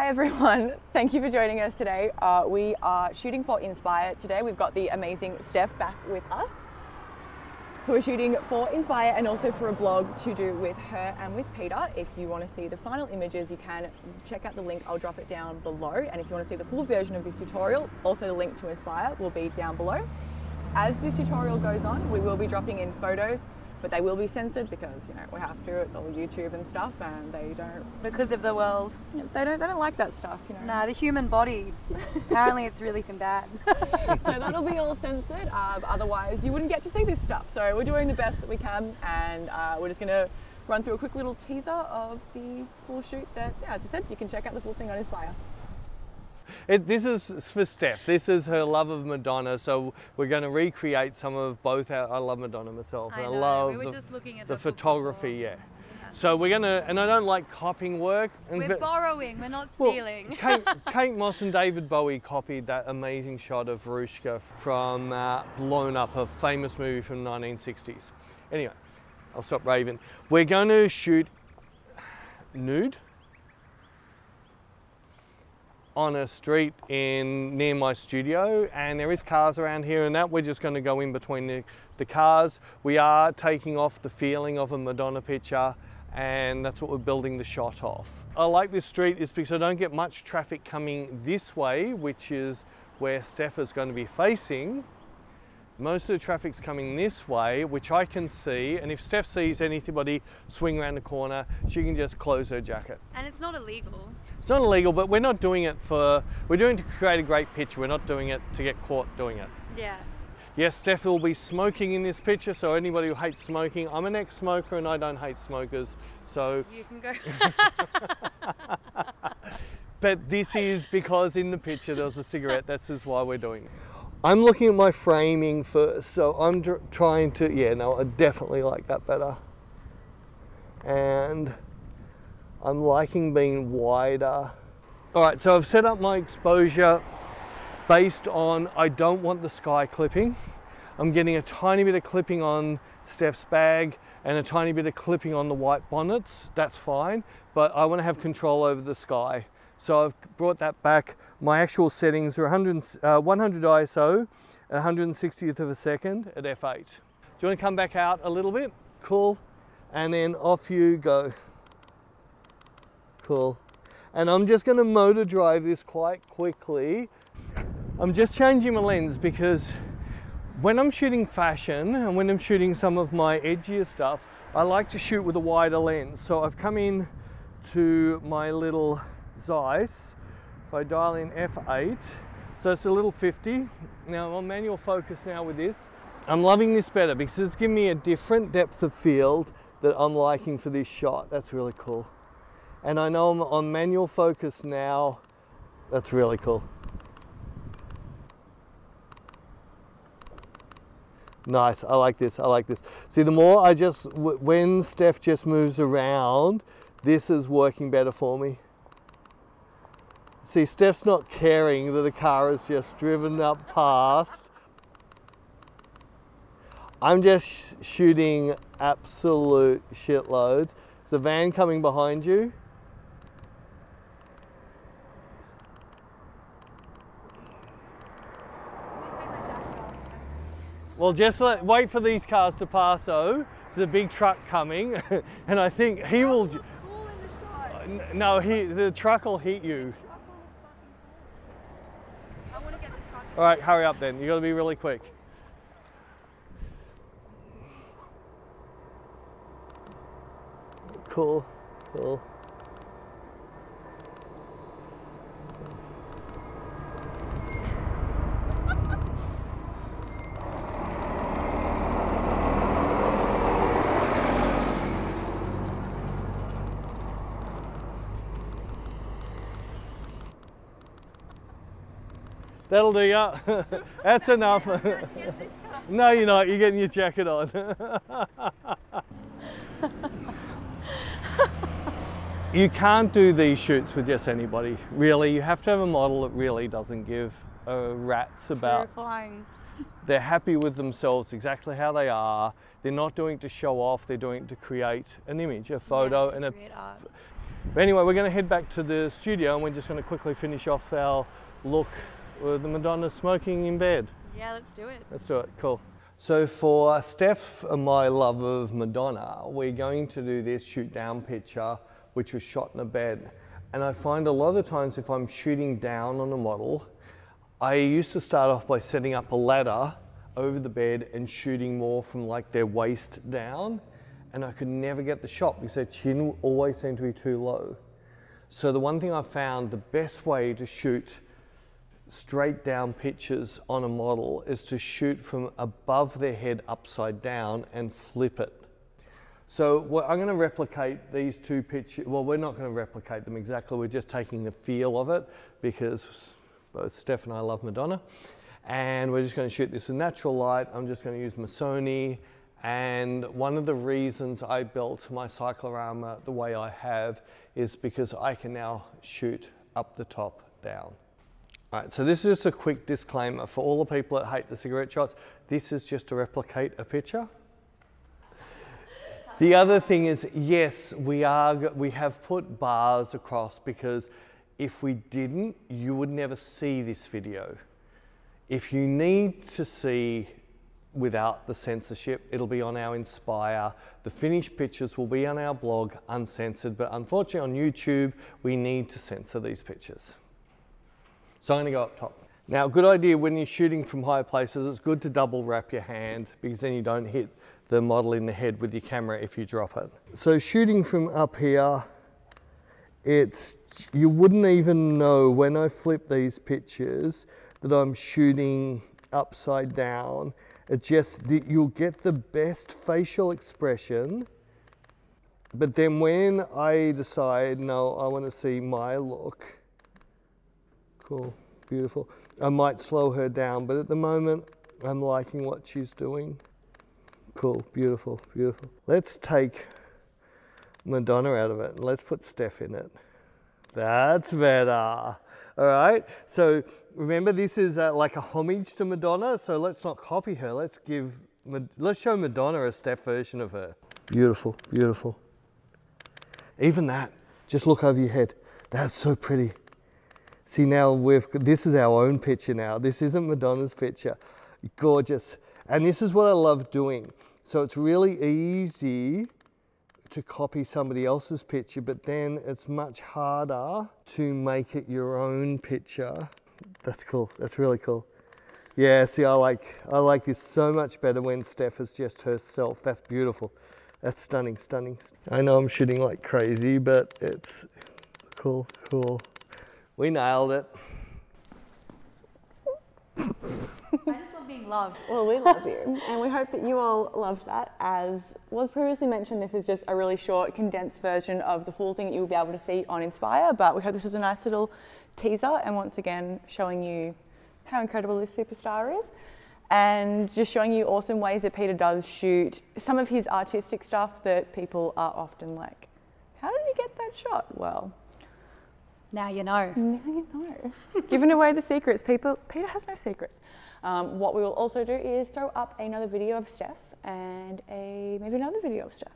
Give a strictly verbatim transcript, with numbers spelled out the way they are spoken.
Hey everyone, thank you for joining us today. Uh, we are shooting for Inspire today. We've got the amazing Steph back with us. So we're shooting for Inspire and also for a blog to do with her and with Peter. If you want to see the final images, you can check out the link. I'll drop it down below. And if you want to see the full version of this tutorial, also the link to Inspire will be down below. As this tutorial goes on, we will be dropping in photos, but they will be censored because, you know, we have to. It's all YouTube and stuff, and they don't, because of the world. They don't. They don't like that stuff, you know. Nah, the human body. Apparently, it's really bad. So that'll be all censored. Uh, otherwise, you wouldn't get to see this stuff. So we're doing the best that we can, and uh, we're just gonna run through a quick little teaser of the full shoot. That, yeah, as I said, you can check out the full thing on Inspire. It, this is for Steph. This is her love of Madonna, so we're going to recreate some of both. Our, I love Madonna myself. I, and I love we were the, just looking at the photography. Yeah. yeah. So we're going to, and I don't like copying work. And we're borrowing. We're not stealing. Well, Kate, Kate Moss and David Bowie copied that amazing shot of Veruschka from uh, Blown Up, a famous movie from the nineteen sixties. Anyway, I'll stop raving. We're going to shoot nude on a street in near my studio, and there is cars around here and that. We're just going to go in between the, the cars. We are taking off the feeling of a Madonna picture, and that's what we're building the shot off. I like this street is because I don't get much traffic coming this way, which is where Steph is going to be facing. Most of the traffic's coming this way, which I can see, and if Steph sees anybody swing around the corner, she can just close her jacket. And it's not illegal. It's not illegal, but we're not doing it for, we're doing it to create a great picture. We're not doing it to get caught doing it. Yeah. Yes, Steph will be smoking in this picture, so anybody who hates smoking, I'm an ex-smoker and I don't hate smokers, so. You can go. But this is because in the picture there was a cigarette. This is why we're doing it. I'm looking at my framing first, so I'm trying to, yeah, no, I definitely like that better. And I'm liking being wider. All right, so I've set up my exposure based on, I don't want the sky clipping. I'm getting a tiny bit of clipping on Steph's bag and a tiny bit of clipping on the white bonnets. That's fine, but I want to have control over the sky. So I've brought that back. My actual settings are one hundred, uh, one hundred I S O, one hundred sixtieth of a second at F eight. Do you want to come back out a little bit? Cool. And then off you go. Cool. And I'm just going to motor drive this quite quickly. I'm just changing my lens because when I'm shooting fashion and when I'm shooting some of my edgier stuff, I like to shoot with a wider lens. So I've come in to my little Zeiss. If I dial in F eight, so it's a little fifty. Now I'm on manual focus now with this. I'm loving this better because it's giving me a different depth of field that I'm liking for this shot. That's really cool. And I know I'm on manual focus now. That's really cool. Nice, I like this, I like this. See, the more I just, when Steph just moves around, this is working better for me. See, Steph's not caring that a car has just driven up past. I'm just sh shooting absolute shitloads. There's a van coming behind you. Well, just let, wait for these cars to pass, though. There's a big truck coming, and I think he will... Cool in the shot. No, he, the truck will hit you. I want to get the truck. All right, hurry up then. You've got to be really quick. Cool, cool. That'll do ya. That's enough. No, you're not. You're getting your jacket on. You can't do these shoots with just anybody. Really, you have to have a model that really doesn't give a rat's about. Terrifying. They're happy with themselves exactly how they are. They're not doing it to show off. They're doing it to create an image, a photo, yeah, and a. Art. But anyway, we're going to head back to the studio and we're just going to quickly finish off our look with the Madonna smoking in bed. Yeah, let's do it. Let's do it, cool. So for Steph and my love of Madonna, we're going to do this shoot down picture, which was shot in a bed. And I find a lot of the times if I'm shooting down on a model, I used to start off by setting up a ladder over the bed and shooting more from like their waist down. And I could never get the shot because their chin always seemed to be too low. So the one thing I found, the best way to shoot straight down pictures on a model is to shoot from above their head upside down and flip it. So what, I'm going to replicate these two pictures. Well, we're not going to replicate them exactly. We're just taking the feel of it because both Steph and I love Madonna. And we're just going to shoot this with natural light. I'm just going to use my Sony. And one of the reasons I built my cycle armor the way I have is because I can now shoot up the top down. All right, so this is just a quick disclaimer for all the people that hate the cigarette shots. This is just to replicate a picture. The other thing is, yes, we are, we have put bars across because if we didn't, you would never see this video. If you need to see without the censorship, it'll be on our Inspire. The finished pictures will be on our blog, uncensored, but unfortunately on YouTube, we need to censor these pictures. So I'm gonna go up top. Now, good idea when you're shooting from higher places, it's good to double wrap your hand because then you don't hit the model in the head with your camera if you drop it. So shooting from up here, it's, you wouldn't even know when I flip these pictures that I'm shooting upside down. It's just that you'll get the best facial expression, but then when I decide, no, I want to see my look, cool, beautiful, I might slow her down, but at the moment, I'm liking what she's doing. Cool, beautiful, beautiful. Let's take Madonna out of it and let's put Steph in it. That's better. All right, so remember this is uh, like a homage to Madonna, so let's not copy her, let's give, let's show Madonna a Steph version of her. Beautiful, beautiful. Even that, just look over your head. That's so pretty. See now, we've, this is our own picture now. This isn't Madonna's picture. Gorgeous. And this is what I love doing. So it's really easy to copy somebody else's picture, but then it's much harder to make it your own picture. That's cool, that's really cool. Yeah, see, I like, I like this so much better when Steph is just herself. That's beautiful. That's stunning, stunning. I know I'm shooting like crazy, but it's cool, cool. We nailed it. Being loved. Well, we love you and we hope that you all loved that. As was previously mentioned, this is just a really short condensed version of the full thing that you'll be able to see on Inspire, but we hope this was a nice little teaser and once again showing you how incredible this superstar is and just showing you awesome ways that Peter does shoot some of his artistic stuff that people are often like, how did you get that shot? Well, now you know. Now you know. Giving away the secrets, people. Peter has no secrets. Um, what we will also do is throw up another video of Steph and a, maybe another video of Steph.